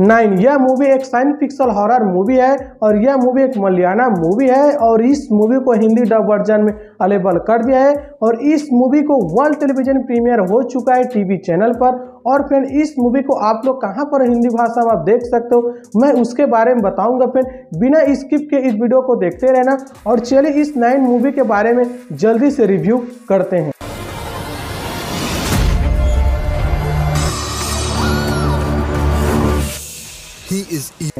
Nine. यह movie एक science fiction horror movie है और यह मूवी एक मलयालम मूवी है और इस मूवी को हिंदी डब वर्जन में अवेलेबल कर दिया है और इस मूवी को वर्ल्ड टेलीविजन प्रीमियर हो चुका है टीवी चैनल पर। और फ्रेंड इस मूवी को आप लोग कहां पर हिंदी भाषा में आप देख सकते हो मैं उसके बारे में बताऊंगा। फ्रेंड बिना स्किप के इस वीडियो को देखते रहना और चलिए इस नाइन मूवी के बारे में जल्दी से रिव्यू करते हैं।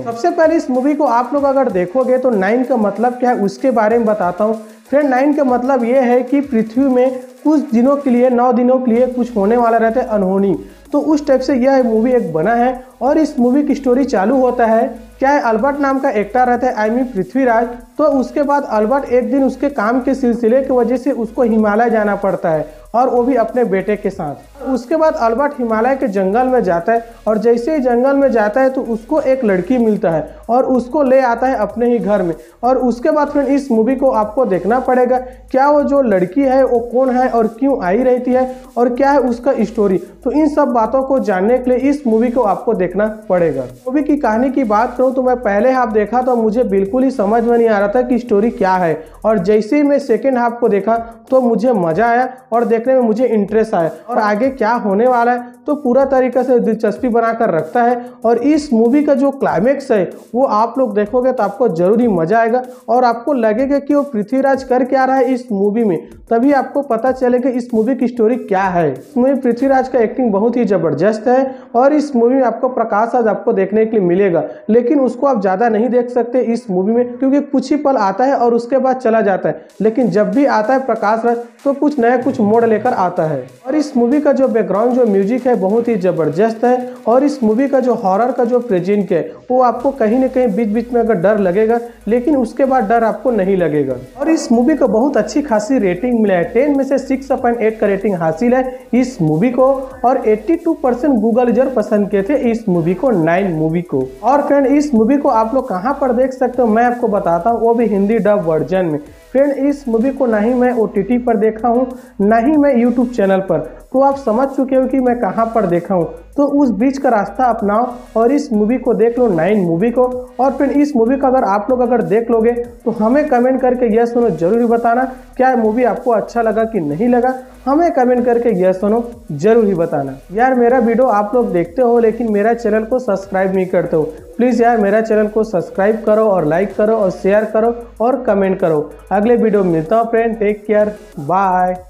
सबसे पहले इस मूवी को आप लोग अगर देखोगे तो नाइन का मतलब क्या है उसके बारे में बताता हूँ। फ्रेंड नाइन का मतलब ये है कि पृथ्वी में कुछ दिनों के लिए 9 दिनों के लिए कुछ होने वाला रहता है अनहोनी, तो उस टाइप से यह मूवी एक बना है। और इस मूवी की स्टोरी चालू होता है क्या है अल्बर्ट नाम का एक्टर रहता है आई मीन पृथ्वीराज। तो उसके बाद अल्बर्ट एक दिन उसके काम के सिलसिले की वजह से उसको हिमालय जाना पड़ता है और वो भी अपने बेटे के साथ। उसके बाद अल्बर्ट हिमालय के जंगल में जाता है और जैसे ही जंगल में जाता है तो उसको एक लड़की मिलता है और उसको ले आता है अपने ही घर में। और उसके बाद फ्रेंड इस मूवी को आपको देखना पड़ेगा क्या वो जो लड़की है वो कौन है और क्यों आई रहती है और क्या है उसका स्टोरी, तो इन सब बातों को जानने के लिए इस मूवी को आपको देखना पड़ेगा। मूवी की कहानी की बात करूँ तो मैं पहले हाफ देखा तो मुझे बिल्कुल ही समझ में नहीं आ रहा था कि स्टोरी क्या है और जैसे ही मैं सेकेंड हाफ को देखा तो मुझे मज़ा आया और देखने में मुझे इंटरेस्ट आया और आगे क्या होने वाला है तो पूरा तरीके से दिलचस्पी बनाकर रखता है। और इस मूवी का जो क्लाइमेक्स है वो आप लोग देखोगे तो आपको जरूर ही मज़ा आएगा और आपको लगेगा कि वो पृथ्वीराज कर क्या रहा है इस मूवी में, तभी आपको पता चलेगा इस मूवी की स्टोरी क्या है। इस मूवी पृथ्वीराज का एक्टिंग बहुत ही ज़बरदस्त है और इस मूवी में आपको प्रकाश राज आपको देखने के लिए मिलेगा, लेकिन उसको आप ज़्यादा नहीं देख सकते इस मूवी में क्योंकि कुछ ही पल आता है और उसके बाद चला जाता है। लेकिन जब भी आता है प्रकाश राज तो कुछ नया कुछ मोड़ लेकर आता है। और इस मूवी का जो बैकग्राउंड जो म्यूजिक है बहुत ही ज़बरदस्त है और इस मूवी का जो हॉरर का जो प्रेजेंट है वो आपको कहीं ना कहीं बीच बीच में अगर डर लगेगा लेकिन उसके बाद डर आपको नहीं लगेगा। और इस मूवी को बहुत अच्छी खासी रेटिंग मिला है, 10 में से 6.8 का रेटिंग हासिल है इस मूवी को और 82% गूगल यूजर पसंद किए थे इस मूवी को, नाइन मूवी को। और फ्रेंड इस मूवी को आप लोग कहाँ पर देख सकते हो मैं आपको बताता हूँ, वो भी हिंदी डब वर्जन में। फ्रेंड इस मूवी को ना ही मैं OTT पर देखा हूँ ना ही मैं YouTube चैनल पर, तो आप समझ चुके हो कि मैं कहाँ पर देखा हूँ, तो उस बीच का रास्ता अपनाओ और इस मूवी को देख लो नाइन मूवी को। और फिर इस मूवी का अगर आप लोग अगर देख लोगे तो हमें कमेंट करके यस और नो जरूर बताना क्या मूवी आपको अच्छा लगा कि नहीं लगा, हमें कमेंट करके यस और नो जरूर ही बताना। यार मेरा वीडियो आप लोग देखते हो लेकिन मेरा चैनल को सब्सक्राइब नहीं करते हो, प्लीज़ यार मेरा चैनल को सब्सक्राइब करो और लाइक करो और शेयर करो और कमेंट करो। अगले वीडियो में मिलता हूँ फ्रेंड, टेक केयर, बाय।